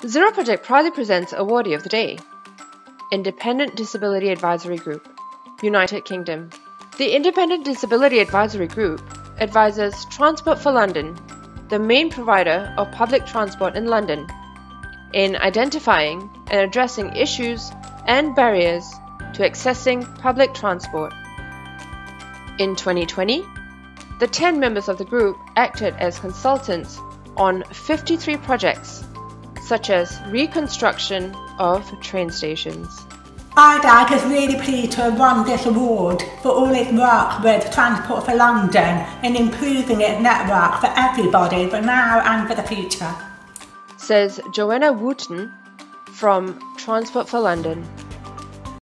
The Zero Project proudly presents Awardee of the Day, Independent Disability Advisory Group, United Kingdom. The Independent Disability Advisory Group advises Transport for London, the main provider of public transport in London, in identifying and addressing issues and barriers to accessing public transport. In 2020, the 10 members of the group acted as consultants on 53 projects, such as reconstruction of train stations. IDAG is really pleased to have won this award for all its work with Transport for London in improving its network for everybody, for now and for the future, says Joanna Wootton from Transport for London.